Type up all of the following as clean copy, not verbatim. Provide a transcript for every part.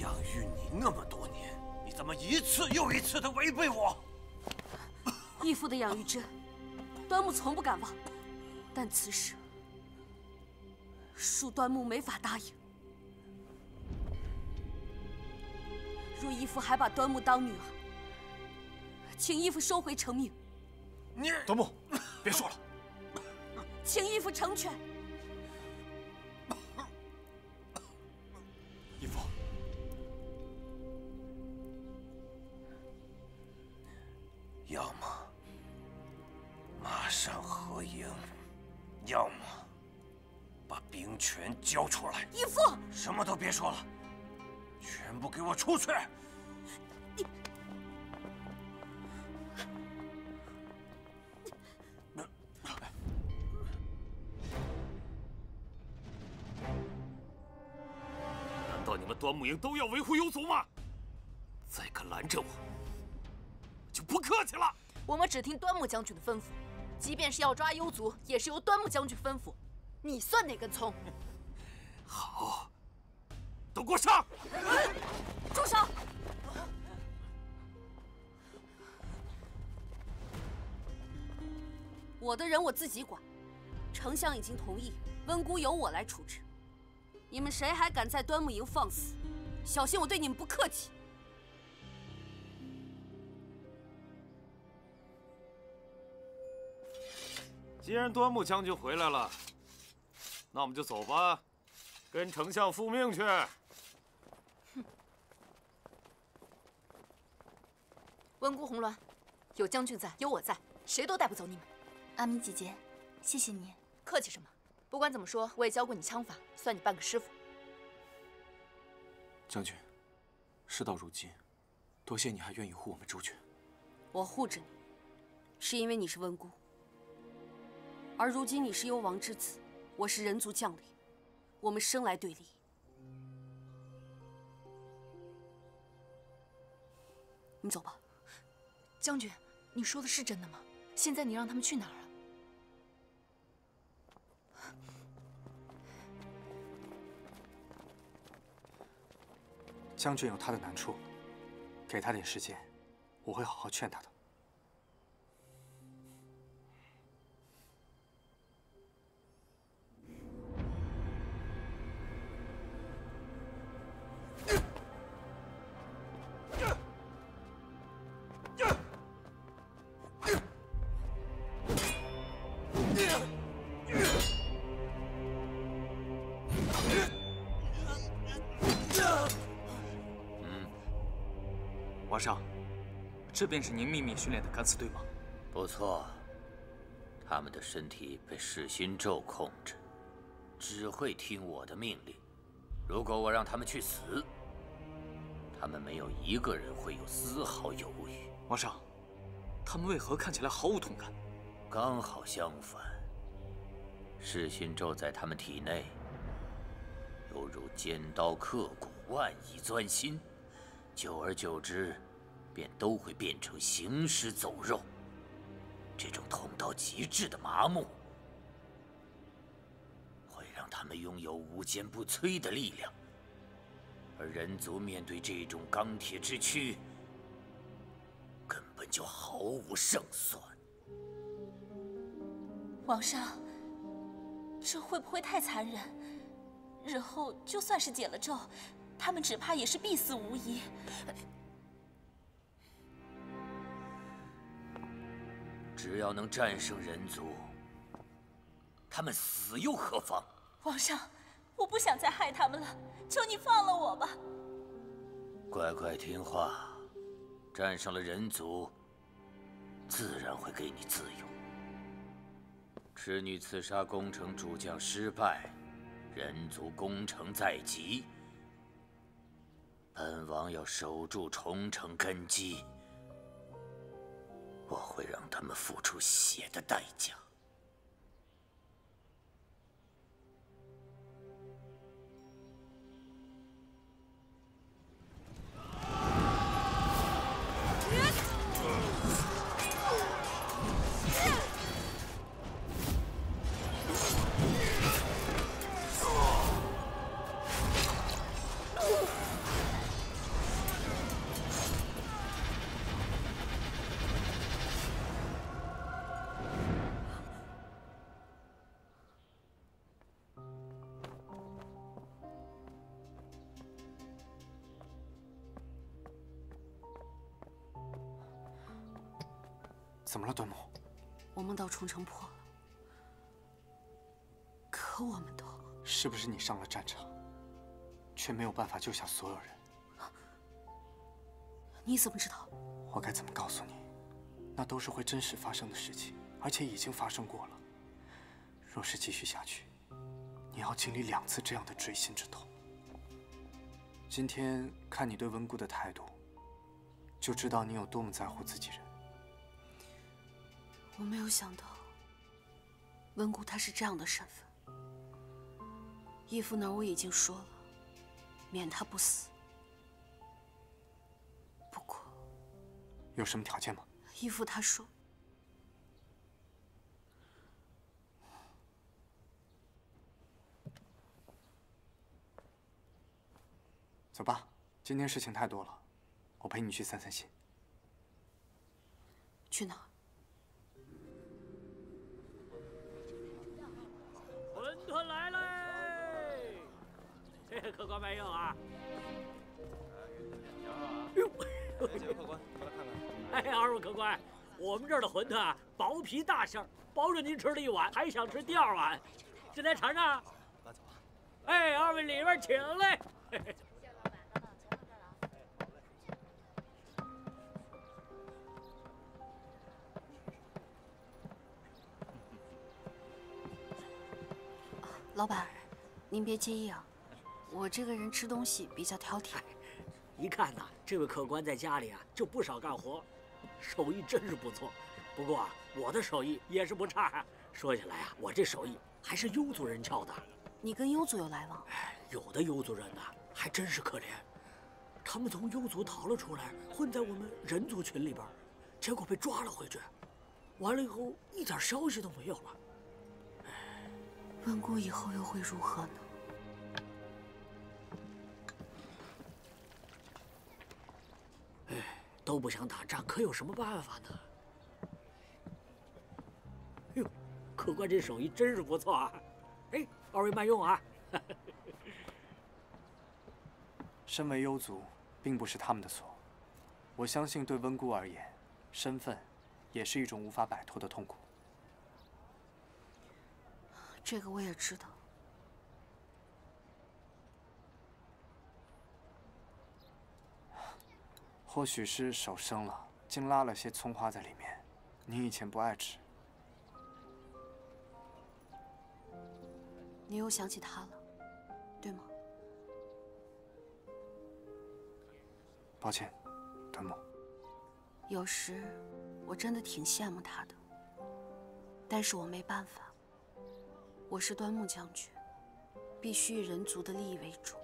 养育你那么多年，你怎么一次又一次的违背我？义父的养育之恩，端木从不敢忘，但此事，恕端木没法答应。若义父还把端木当女儿，请义父收回成命。你端木，别说了。请义父成全。 义父，要么马上合营，要么把兵权交出来。义父，什么都别说了，全部给我出去！你，难道你们端木营都要维护幽族吗？再敢拦着我！ 就不客气了。我们只听端木将军的吩咐，即便是要抓幽族，也是由端木将军吩咐。你算哪根葱？好，都给我上！住手！我的人我自己管，丞相已经同意，温姑由我来处置。你们谁还敢在端木营放肆，小心我对你们不客气！ 既然端木将军回来了，那我们就走吧，跟丞相复命去。哼！温姑、红鸾，有将军在，有我在，谁都带不走你们。阿明姐姐，谢谢你。客气什么？不管怎么说，我也教过你枪法，算你半个师傅。将军，事到如今，多谢你还愿意护我们周全。我护着你，是因为你是温姑。 而如今你是幽王之子，我是人族将领，我们生来对立。你走吧，将军，你说的是真的吗？现在你让他们去哪儿啊？将军有他的难处，给他点时间，我会好好劝他的。 皇上，这便是您秘密训练的敢死队吗？不错，他们的身体被噬心咒控制，只会听我的命令。如果我让他们去死，他们没有一个人会有丝毫犹豫。皇上，他们为何看起来毫无同感？刚好相反，噬心咒在他们体内，犹如尖刀刻骨，万蚁钻心。 久而久之，便都会变成行尸走肉。这种痛到极致的麻木，会让他们拥有无坚不摧的力量。而人族面对这种钢铁之躯，根本就毫无胜算。皇上，这会不会太残忍？日后就算是解了咒。 他们只怕也是必死无疑。只要能战胜人族，他们死又何妨？皇上，我不想再害他们了，求你放了我吧。乖乖听话，战胜了人族，自然会给你自由。痴女刺杀工程主将失败，人族攻城在即。 本王要守住重城根基，我会让他们付出血的代价。怎么了，端木？我梦到重城破了，可我们都……是不是你上了战场，却没有办法救下所有人？你怎么知道？我该怎么告诉你？那都是会真实发生的事情，而且已经发生过了。若是继续下去，你要经历2次这样的锥心之痛。今天看你对温姑的态度，就知道你有多么在乎自己人。 我没有想到，温姑她是这样的身份。义父那儿我已经说了，免她不死。不过，有什么条件吗？义父他说，走吧，今天事情太多了，我陪你去散散心。去哪儿？ 馄饨来嘞！这个客官慢用啊！瞧瞧啊！几位客官，过来看看。哎，二位客官，我们这儿的馄饨啊，薄皮大馅儿，包着您吃了一碗，还想吃第二碗，进来尝尝。那走吧。哎，二位里边请嘞。谢老板，从我这儿老板，您别介意啊，我这个人吃东西比较挑剔。一看呐，这位客官在家里啊就不少干活，手艺真是不错。不过啊，我的手艺也是不差。说起来啊，我这手艺还是幽族人教的。你跟幽族有来往？哎，有的幽族人呐，还真是可怜，他们从幽族逃了出来，混在我们人族群里边，结果被抓了回去，完了以后一点消息都没有了。 温姑以后又会如何呢？哎，都不想打仗，可有什么办法呢？哎呦，客官这手艺真是不错啊！哎，二位慢用啊！身为幽族，并不是他们的错。我相信，对温姑而言，身份也是一种无法摆脱的痛苦。 这个我也知道。或许是手生了，竟拉了些葱花在里面。你以前不爱吃。你又想起他了，对吗？抱歉，端木。有时我真的挺羡慕他的，但是我没办法。 我是端木将军，必须以人族的利益为主。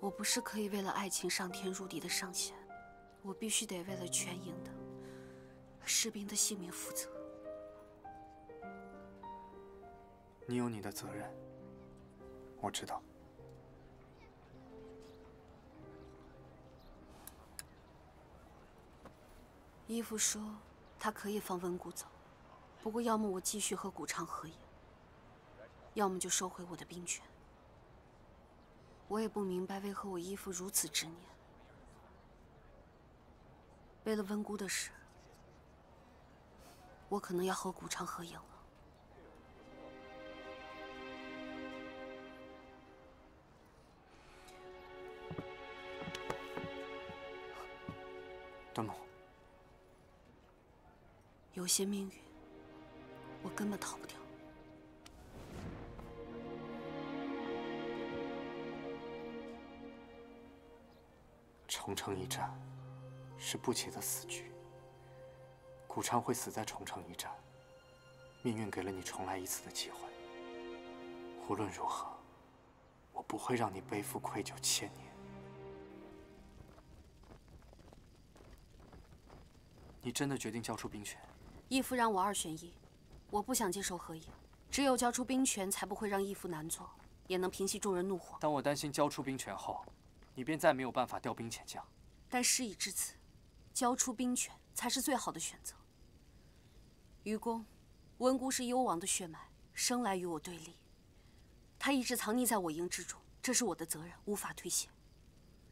我不是可以为了爱情上天入地的上仙，我必须得为了全营的士兵的性命负责。你有你的责任，我知道。义父说他可以放温姑走，不过要么我继续和古长合营。 要么就收回我的兵权。我也不明白为何我义父如此执念。为了温姑的事，我可能要和古长合营了。端木，有些命运，我根本逃不掉。 重城一战是不解的死局。古昌会死在重城一战，命运给了你重来一次的机会。无论如何，我不会让你背负愧疚1000年。你真的决定交出兵权？义父让我2选1，我不想接受合营，只有交出兵权，才不会让义父难做，也能平息众人怒火。当我担心交出兵权后。 你便再没有办法调兵遣将，但事已至此，交出兵权才是最好的选择。愚公，温姑是幽王的血脉，生来与我对立，她一直藏匿在我营之中，这是我的责任，无法推卸。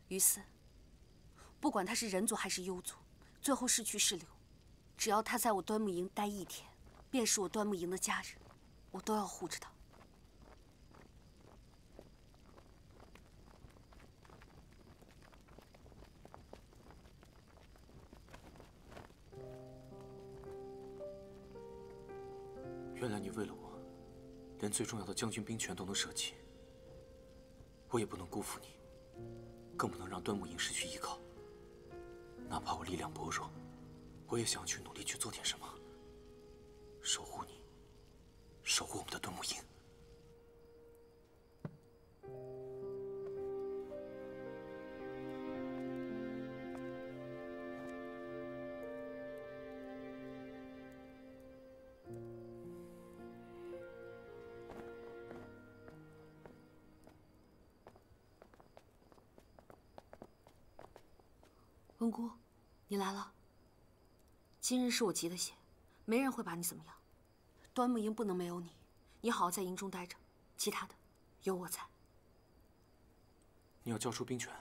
于是，不管她是人族还是幽族，最后是去是留，只要他在我端木营待一天，便是我端木营的家人，我都要护着他。原来你为了我，连最重要的将军兵权都能舍弃，我也不能辜负你，更不能让端木营失去依靠。哪怕我力量薄弱，我也想要去努力去做点什么，守护你，守护我们的端木营。 温姑，你来了。今日是我急了些，没人会把你怎么样。端木营不能没有你，你好好在营中待着，其他的有我在。你要交出兵权？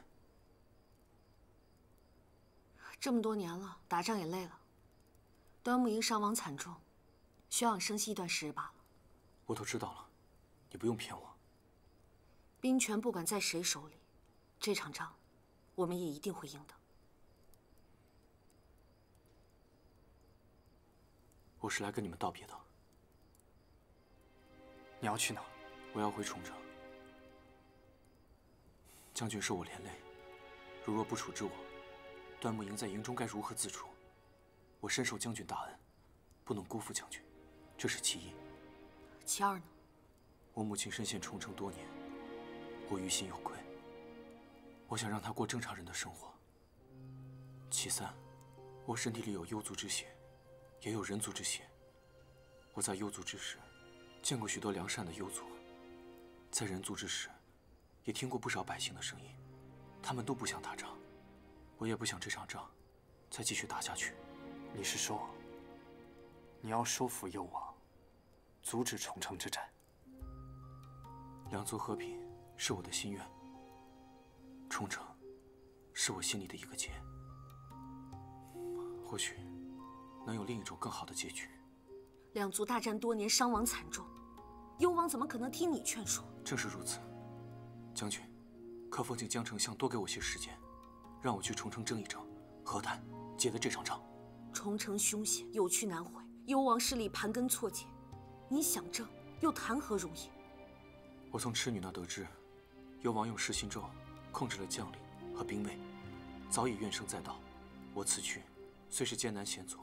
这么多年了，打仗也累了。端木营伤亡惨重，休养生息一段时日罢了。我都知道了，你不用骗我。兵权不管在谁手里，这场仗，我们也一定会赢的。 我是来跟你们道别的。你要去哪？我要回崇城。将军受我连累，如若不处置我，端木营在营中该如何自处？我深受将军大恩，不能辜负将军，这是其一。其二呢？我母亲深陷崇城多年，我于心有愧。我想让她过正常人的生活。其三，我身体里有幽族之血。 也有人族之血。我在幽族之时，见过许多良善的幽族；在人族之时，也听过不少百姓的声音。他们都不想打仗，我也不想这场仗再继续打下去。你是说，你要收服幽王，阻止重城之战？两族和平是我的心愿，重城是我心里的一个结。或许。 能有另一种更好的结局。两族大战多年，伤亡惨重，幽王怎么可能听你劝说？正是如此。将军，可否请江丞相多给我些时间，让我去重城争一争，和谈结的这场仗。重城凶险，有去难回，幽王势力盘根错节，你想争又谈何容易？我从痴女那得知，幽王用失心咒控制了将领和兵卫，早已怨声载道。我此去虽是艰难险阻。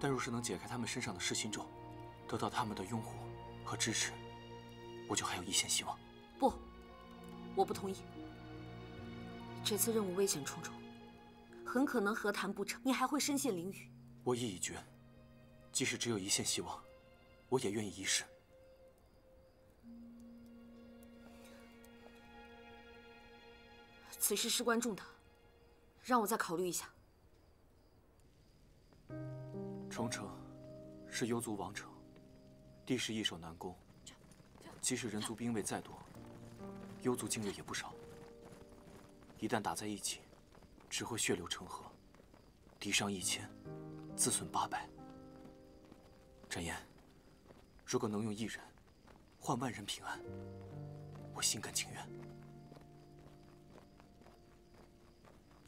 但若是能解开他们身上的噬心咒，得到他们的拥护和支持，我就还有一线希望。不，我不同意。这次任务危险重重，很可能和谈不成，你还会身陷囹圄。我意已决，即使只有一线希望，我也愿意一试。此事事关重大，让我再考虑一下。 重城是幽族王城，地势易守难攻。即使人族兵卫再多，幽族精锐也不少。一旦打在一起，只会血流成河，敌伤1000，自损800。展颜，如果能用1人换万人平安，我心甘情愿。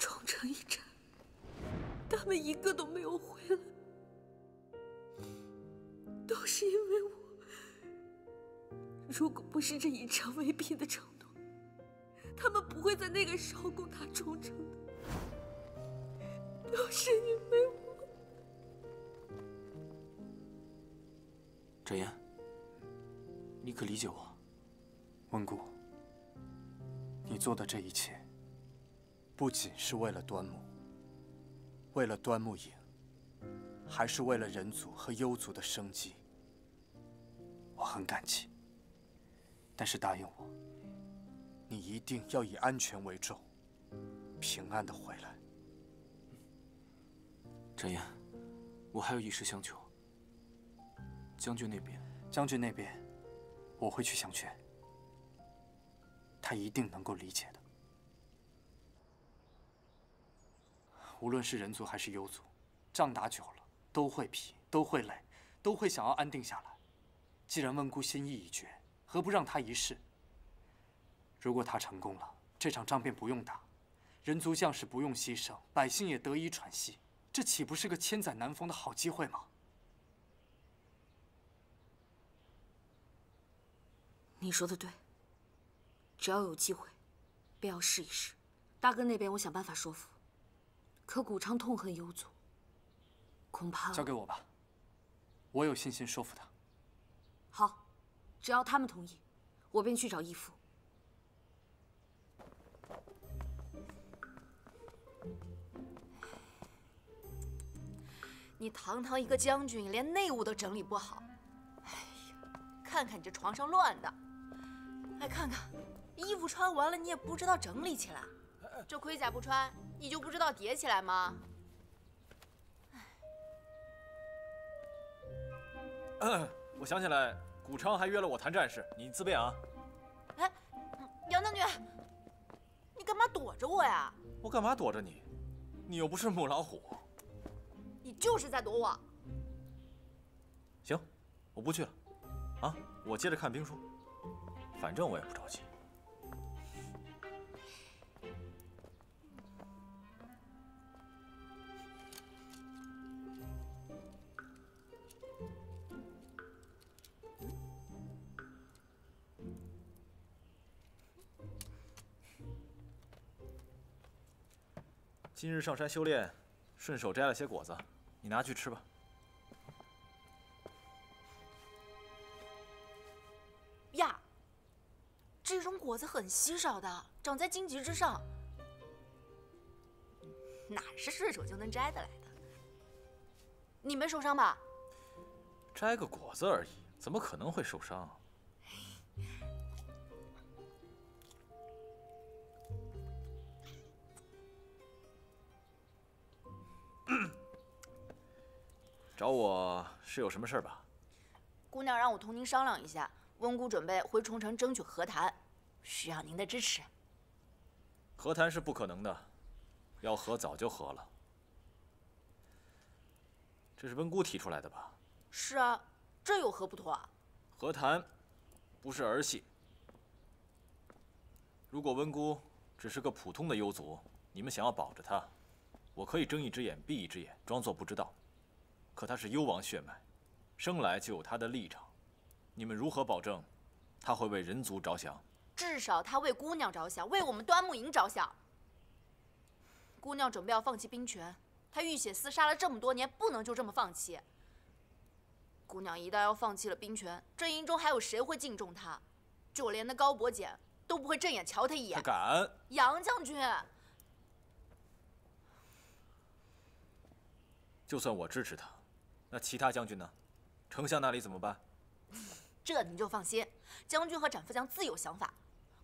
重城一战，他们一个都没有回来。 都是因为我，如果不是这以诚为聘的承诺，他们不会在那个时候攻打重城的。都是因为我。展颜，你可理解我？温故，你做的这一切，不仅是为了端木，为了端木营。 还是为了人族和幽族的生机，我很感激。但是答应我，你一定要以安全为重，平安的回来。展颜，我还有一事相求。将军那边，我会去相劝，他一定能够理解的。无论是人族还是幽族，仗打久了。都会疲，都会累，都会想要安定下来。既然温姑心意已决，何不让他一试？如果他成功了，这场仗便不用打，人族将士不用牺牲，百姓也得以喘息，这岂不是个千载难逢的好机会吗？你说的对，只要有机会，便要试一试。大哥那边我想办法说服，可古昌痛恨幽族，恐怕……交给我吧，我有信心说服他。好，只要他们同意，我便去找义父。 你堂堂一个将军，连内务都整理不好，哎呀，看看你这床上乱的，哎，看看衣服穿完了，你也不知道整理起来，这盔甲不穿，你就不知道叠起来吗？我想起来，古昌还约了我谈战事，你自便啊。哎，杨将军，你干嘛躲着我呀？我干嘛躲着你？你又不是母老虎。 你就是在躲我。行，我不去了，啊，我接着看兵书，反正我也不着急。今日上山修炼，顺手摘了些果子。 你拿去吃吧。呀，这种果子很稀少的，长在荆棘之上，哪是顺手就能摘得来的？你没受伤吧？摘个果子而已，怎么可能会受伤啊？找我是有什么事儿吧？姑娘让我同您商量一下，温姑准备回重城争取和谈，需要您的支持。和谈是不可能的，要和早就和了。这是温姑提出来的吧？是啊，这有何不妥啊？和谈不是儿戏。如果温姑只是个普通的幽族，你们想要保着她，我可以睁一只眼闭一只眼，装作不知道。 可他是幽王血脉，生来就有他的立场。你们如何保证他会为人族着想？至少他为姑娘着想，为我们端木营着想。姑娘准备要放弃兵权，他浴血厮杀了这么多年，不能就这么放弃。姑娘一旦要放弃了兵权，阵营中还有谁会敬重她？就连那高伯简都不会正眼瞧他一眼。他敢？杨将军，就算我支持他。 那其他将军呢？丞相那里怎么办？这您就放心，将军和展副将自有想法。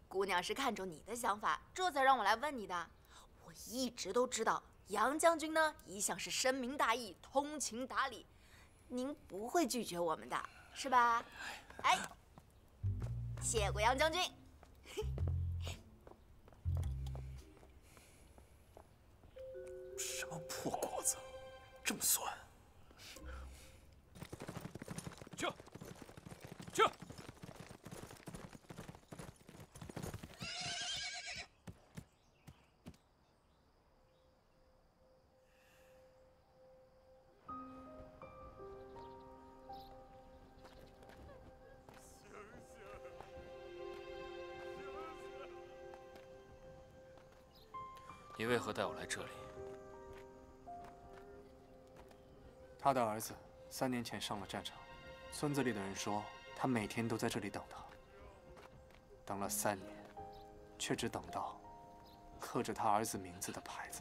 姑娘是看中你的想法，这才让我来问你的。我一直都知道，杨将军呢一向是深明大义、通情达理，您不会拒绝我们的，是吧？哎，谢过杨将军。什么破果子，这么酸！ 去！你为何带我来这里？他的儿子3年前上了战场，村子里的人说。 他每天都在这里等他，等了3年，却只等到刻着他儿子名字的牌子。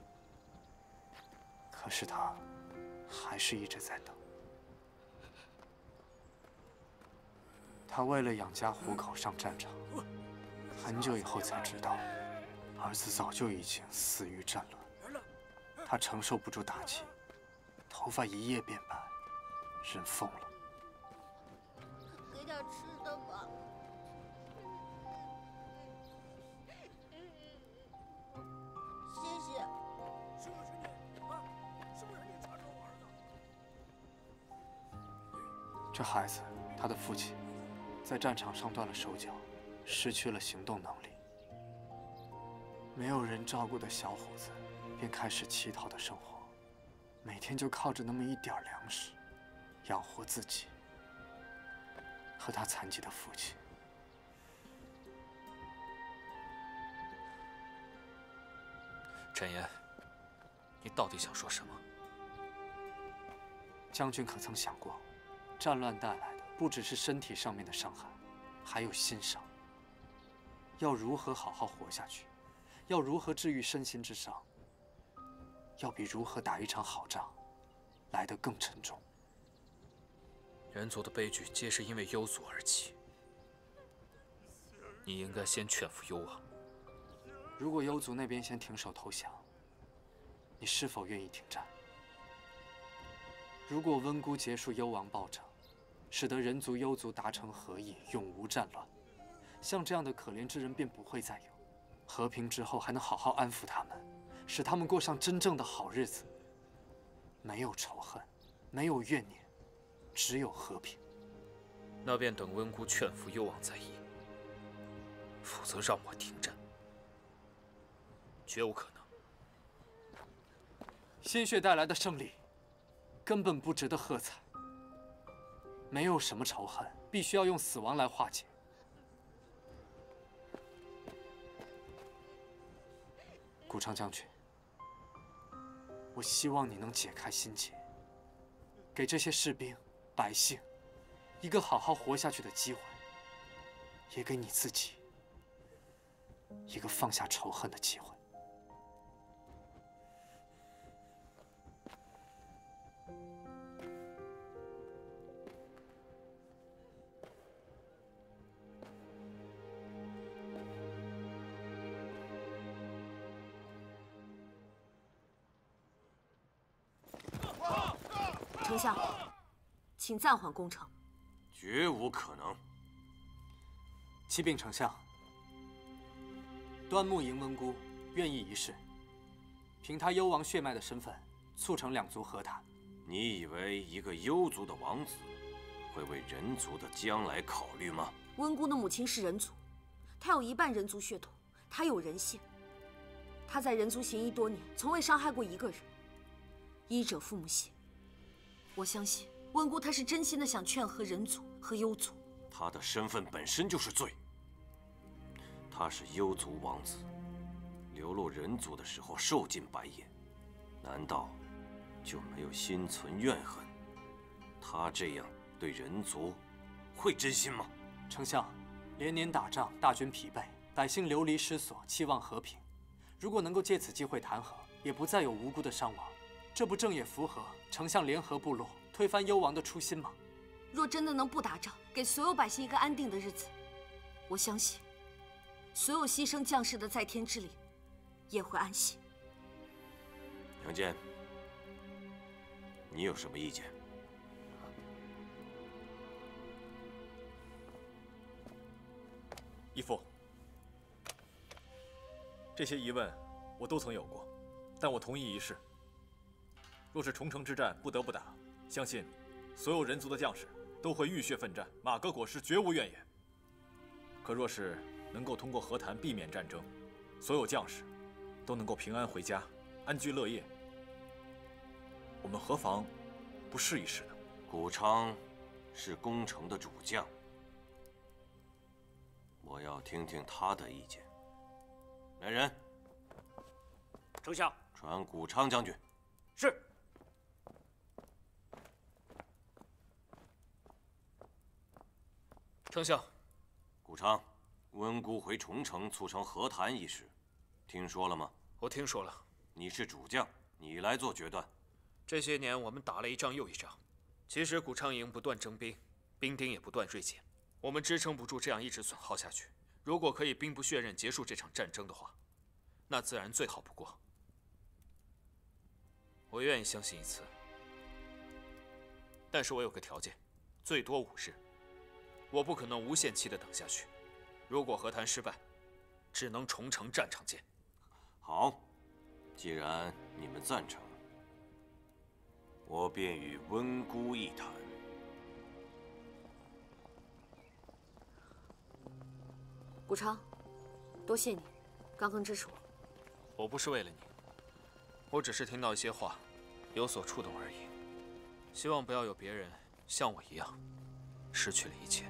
可是他还是一直在等。他为了养家糊口上战场，很久以后才知道，儿子早就已经死于战乱。他承受不住打击，头发一夜变白，人疯了。 要吃的吧。谢谢。是不是你？啊，是不是你抓住我儿子？这孩子，他的父亲在战场上断了手脚，失去了行动能力。没有人照顾的小虎子，便开始乞讨的生活，每天就靠着那么一点粮食，养活自己和他残疾的父亲。 沈岩，你到底想说什么？将军可曾想过，战乱带来的不只是身体上面的伤害，还有心伤。要如何好好活下去，要如何治愈身心之伤，要比如何打一场好仗来得更沉重。人族的悲剧皆是因为幽族而起，你应该先劝服幽王。 如果幽族那边先停手投降，你是否愿意停战？如果温姑结束幽王暴政，使得人族、幽族达成和议，永无战乱，像这样的可怜之人便不会再有。和平之后，还能好好安抚他们，使他们过上真正的好日子。没有仇恨，没有怨念，只有和平。那便等温姑劝服幽王再议，否则让我停战。 绝无可能。鲜血带来的胜利，根本不值得喝彩。没有什么仇恨，必须要用死亡来化解。古昌将军，我希望你能解开心结，给这些士兵、百姓一个好好活下去的机会，也给你自己一个放下仇恨的机会。 丞相，请暂缓攻城。绝无可能。启禀丞相，端木迎温姑愿意一试，凭他幽王血脉的身份，促成两族和谈。你以为一个幽族的王子会为人族的将来考虑吗？温姑的母亲是人族，她有一半人族血统，她有人性。她在人族行医多年，从未伤害过一个人。医者父母心。 我相信温姑，她是真心的想劝和人族和幽族。她的身份本身就是罪。她是幽族王子，流落人族的时候受尽白眼，难道就没有心存怨恨？她这样对人族，会真心吗？丞相，连年打仗，大军疲惫，百姓流离失所，期望和平。如果能够借此机会谈和，也不再有无辜的伤亡。 这不正也符合丞相联合部落推翻幽王的初心吗？若真的能不打仗，给所有百姓一个安定的日子，我相信，所有牺牲将士的在天之灵也会安息。杨坚，你有什么意见？义父，这些疑问我都曾有过，但我同意一事。 若是重城之战不得不打，相信所有人族的将士都会浴血奋战，马革裹尸绝无怨言。可若是能够通过和谈避免战争，所有将士都能够平安回家，安居乐业，我们何妨不试一试呢？古昌是攻城的主将，我要听听他的意见。来人，丞相，传古昌将军。是。 丞相，古昌，温姑回重城促成和谈一事，听说了吗？我听说了。你是主将，你来做决断。这些年我们打了一仗又一仗，其实古昌营不断征兵，兵丁也不断锐减，我们支撑不住这样一直损耗下去。如果可以兵不血刃结束这场战争的话，那自然最好不过。我愿意相信一次，但是我有个条件，最多5日。 我不可能无限期的等下去。如果和谈失败，只能重城战场见。好，既然你们赞成，我便与温姑一谈。古昌，多谢你刚刚支持我。我不是为了你，我只是听到一些话，有所触动而已。希望不要有别人像我一样，失去了一切。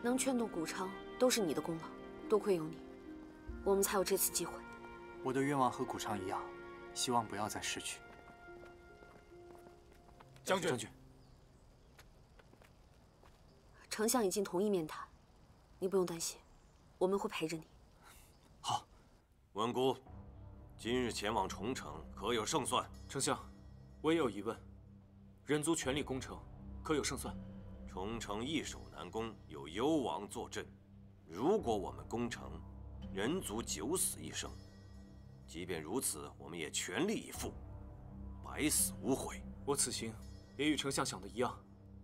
能劝动古昌都是你的功劳，多亏有你，我们才有这次机会。我的愿望和古昌一样，希望不要再失去。将军，丞相已经同意面谈，你不用担心，我们会陪着你。好，文姑，今日前往重城，可有胜算？丞相，我也有疑问，人族全力攻城，可有胜算？ 重城易守难攻，有幽王坐镇。如果我们攻城，人族9死1生。即便如此，我们也全力以赴，百死无悔。我此行也与丞相想的一样，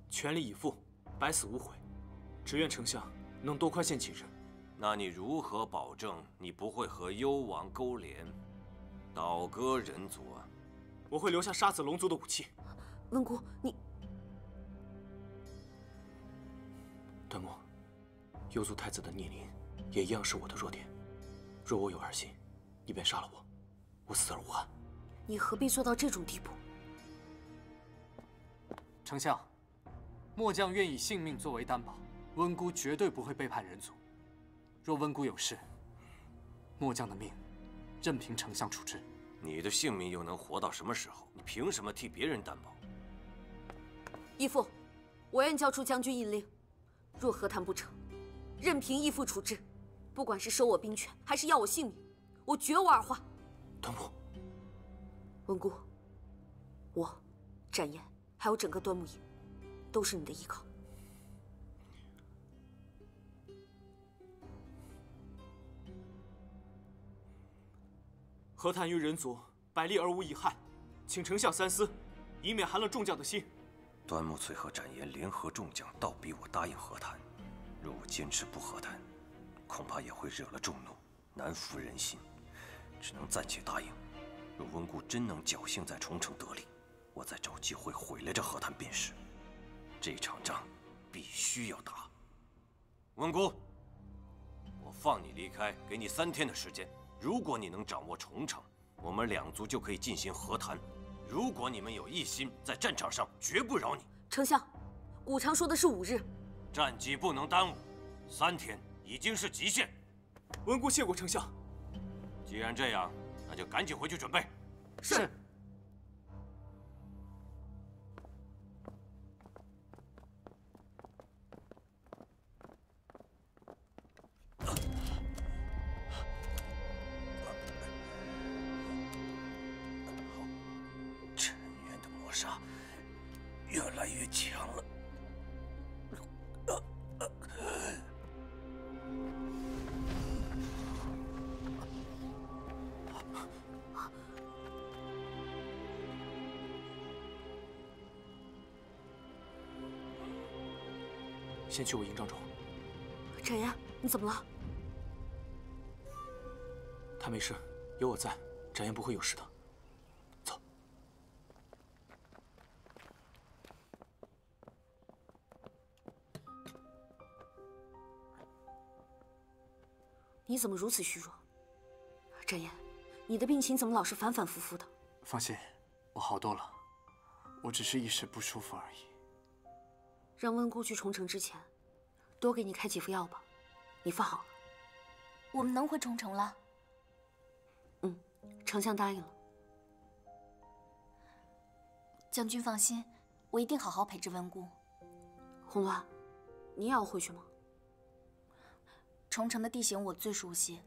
全力以赴，百死无悔。只愿丞相能多宽限几日。那你如何保证你不会和幽王勾连，倒戈人族啊？我会留下杀死龙族的武器。文姑，你。 段墨，幽族太子的逆鳞也一样是我的弱点。若我有二心，你便杀了我，我死而无憾。你何必做到这种地步？丞相，末将愿以性命作为担保，温姑绝对不会背叛人族。若温姑有事，末将的命任凭丞相处置。你的性命又能活到什么时候？你凭什么替别人担保？义父，我愿交出将军印令。 若和谈不成，任凭义父处置。不管是收我兵权，还是要我性命，我绝无二话。端木、文姑，我、展颜，还有整个端木营，都是你的依靠。和谈于人族，百利而无一害，请丞相三思，以免寒了众将的心。 端木翠和展颜联合众将倒逼我答应和谈，若我坚持不和谈，恐怕也会惹了众怒，难服人心，只能暂且答应。若温姑真能侥幸在重城得利，我再找机会毁了这和谈便是。这场仗必须要打。温姑，我放你离开，给你3天的时间。如果你能掌握重城，我们两族就可以进行和谈。 如果你们有一心，在战场上绝不饶你。丞相，古昌说的是5日，战机不能耽误，3天已经是极限。文姑谢过丞相。既然这样，那就赶紧回去准备。是。先去我营帐中。展颜，你怎么了？他没事，有我在，展颜不会有事的。走。你怎么如此虚弱？展颜，你的病情怎么老是反反复复的？放心，我好多了，我只是一时不舒服而已。 让温姑去重城之前，多给你开几副药吧。你发好了，我们能回重城了。嗯，丞相答应了。将军放心，我一定好好陪着温姑。红鸾，你也要回去吗？重城的地形我最熟悉，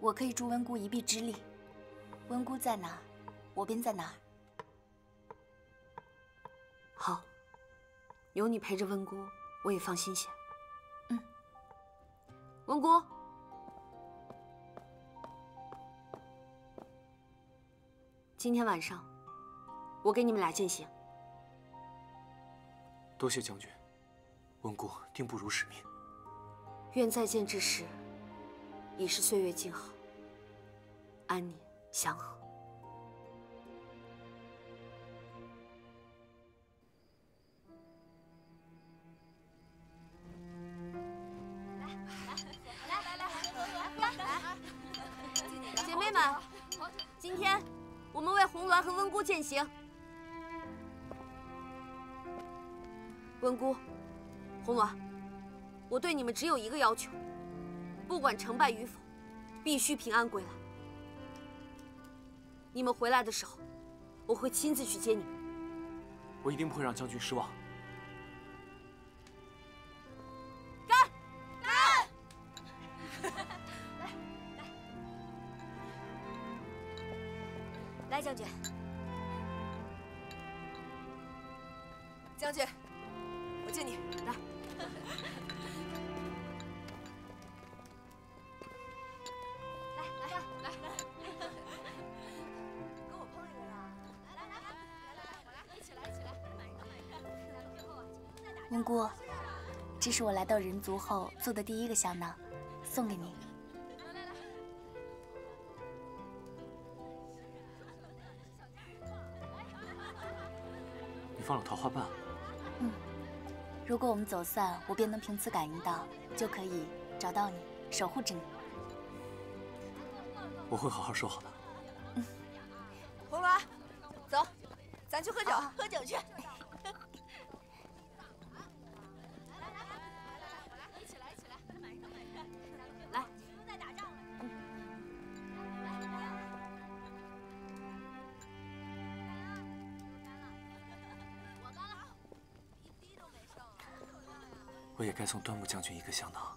我可以助温姑一臂之力。温姑在哪，我便在哪。好。 有你陪着温姑，我也放心些。嗯，温姑，今天晚上我给你们俩践行。多谢将军，温姑定不辱使命。愿再见之时，已是岁月静好。安宁祥和。来，姐妹们，今天我们为红鸾和温姑践行。温姑，红鸾，我对你们只有一个要求，不管成败与否，必须平安归来。 你们回来的时候，我会亲自去接你们。我一定不会让将军失望。干！干！来，将军。将军，我接你。来。来。 温姑，这是我来到人族后做的第一个香囊，送给你。你放了桃花瓣？嗯，如果我们走散，我便能凭此感应到，就可以找到你，守护着你。我会好好守好的。嗯，红鸾，走，咱去喝酒，喝酒去。 我也该送端木将军一个香囊。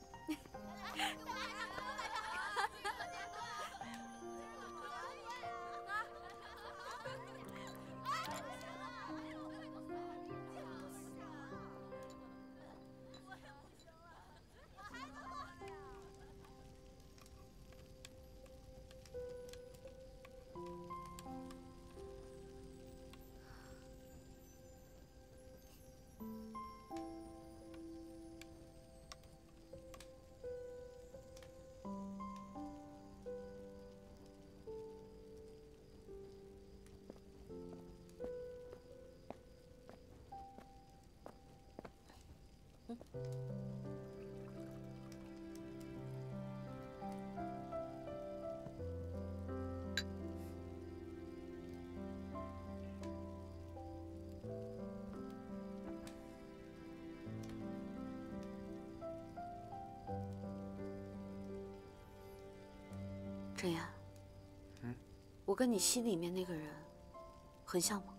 沈岩，嗯，我跟你心里面那个人很像吗？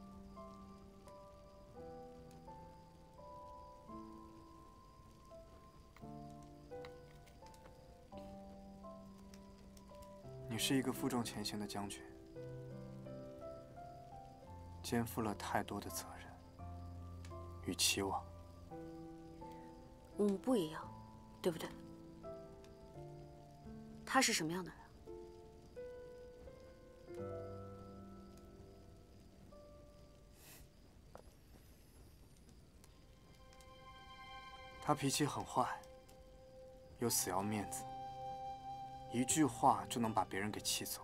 是一个负重前行的将军，肩负了太多的责任与期望。我们不一样，对不对？他是什么样的人？他脾气很坏，又死要面子。 一句话就能把别人给气走。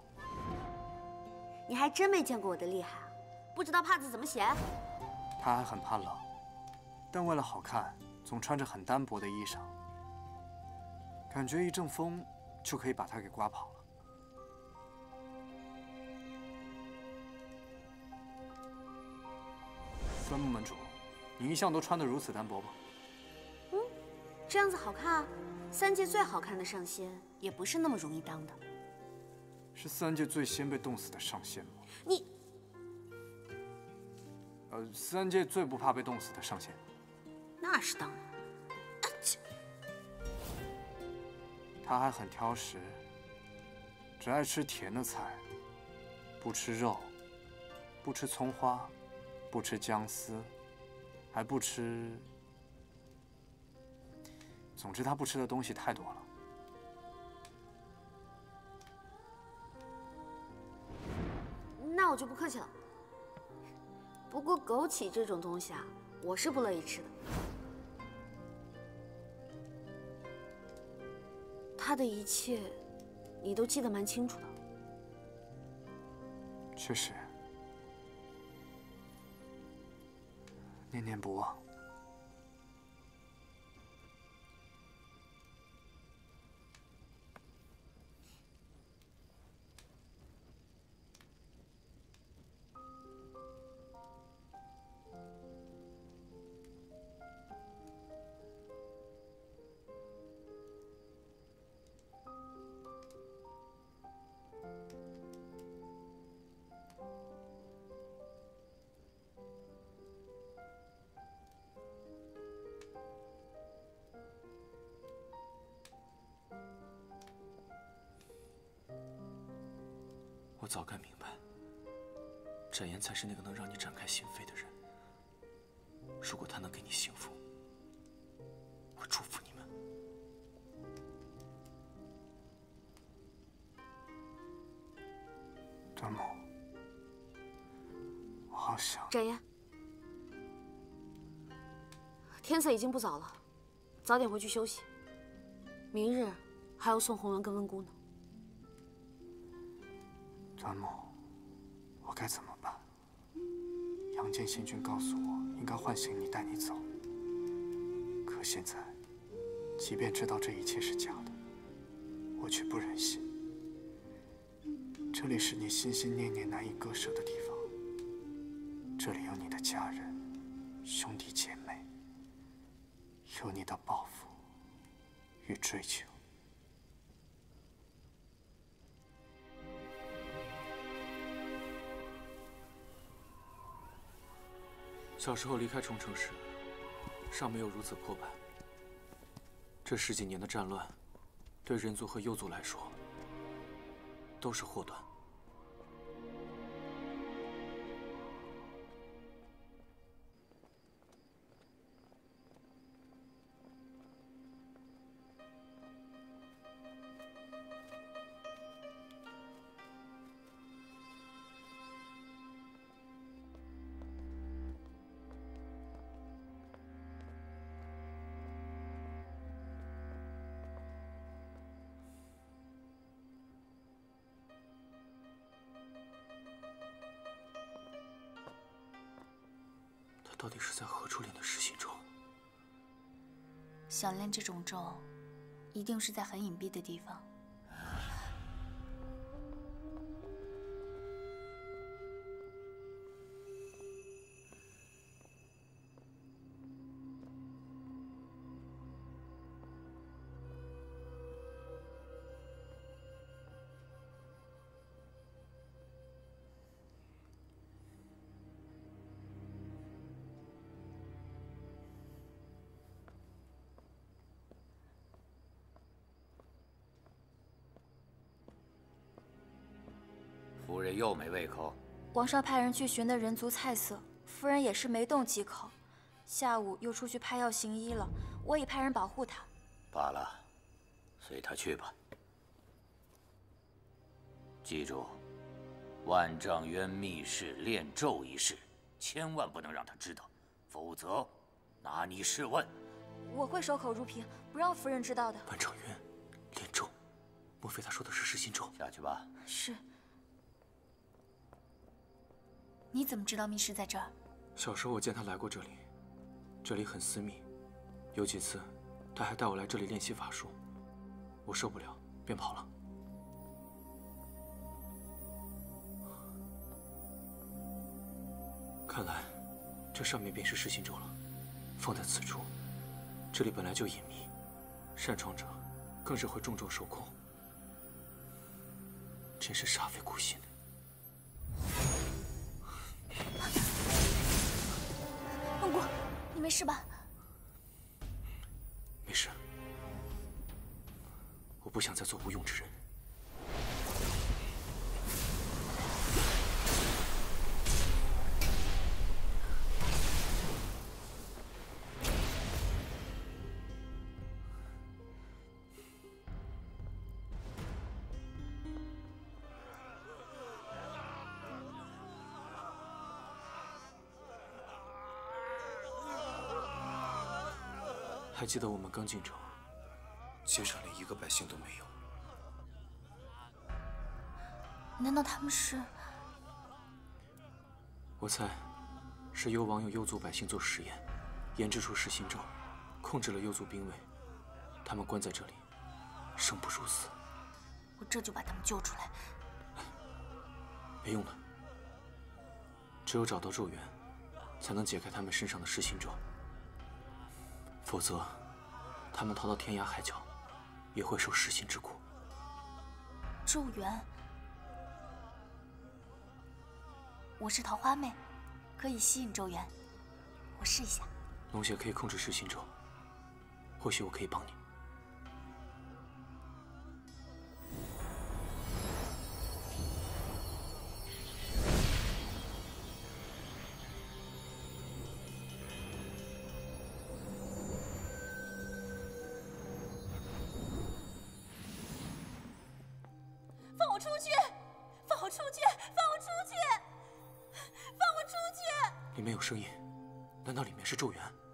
你还真没见过我的厉害啊！不知道怕字怎么写。他还很怕冷，但为了好看，总穿着很单薄的衣裳。感觉一阵风就可以把他给刮跑了。端木门主，你一向都穿得如此单薄吗？嗯，这样子好看啊。 三界最好看的上仙也不是那么容易当的，是三界最先被冻死的上仙吗？你，三界最不怕被冻死的上仙，那是当然。他还很挑食，只爱吃甜的菜，不吃肉，不吃葱花，不吃姜丝，还不吃。 总之，他不吃的东西太多了。那我就不客气了。不过枸杞这种东西啊，我是不乐意吃的。他的一切，你都记得蛮清楚的。确实，念念不忘。我早该明白，展颜才是那个能让你展开心扉的人。如果他能给你幸福，我祝福你们。端木，我好想展颜。天色已经不早了，早点回去休息。明日还要送红鸾跟温姑呢。 端木，我该怎么办？阳间仙君告诉我，应该唤醒你，带你走。可现在，即便知道这一切是假的，我却不忍心。这里是你心心念念难以割舍的地方，这里有你的家人、兄弟姐妹，有你的抱负与追求。 小时候离开重城时，尚没有如此破败。这十几年的战乱，对人族和幽族来说，都是祸端。到底是在何处练的湿气咒？想练这种咒，一定是在很隐蔽的地方。夫人又没胃口。王少派人去寻的人族菜色，夫人也是没动几口。下午又出去派药行医了，我已派人保护他。罢了，随他去吧。记住，万丈渊密室炼咒一事，千万不能让他知道，否则拿你试问。我会守口如瓶，不让夫人知道的。万丈渊炼咒，莫非他说的是失心咒？下去吧。是。 你怎么知道密室在这儿？小时候我见他来过这里，这里很私密，有几次他还带我来这里练习法术，我受不了便跑了。看来这上面便是失心咒了，放在此处，这里本来就隐秘，擅闯者更是会重重受控，真是煞费苦心。 温姑，你没事吧？没事，我不想再做无用之人。还记得我们刚进城，街上连一个百姓都没有。难道他们是？我猜，是幽王用幽族百姓做实验，研制出实心咒，控制了幽族兵卫，他们关在这里，生不如死。我这就把他们救出来。没用的，只有找到咒源，才能解开他们身上的实心咒，否则，他们逃到天涯海角，也会受实心之苦。咒源。 我是桃花妹，可以吸引咒元。我试一下。龙血可以控制实心咒，或许我可以帮你。放我出去！放我出去！放我出去！ 里面有声音，难道里面是咒元？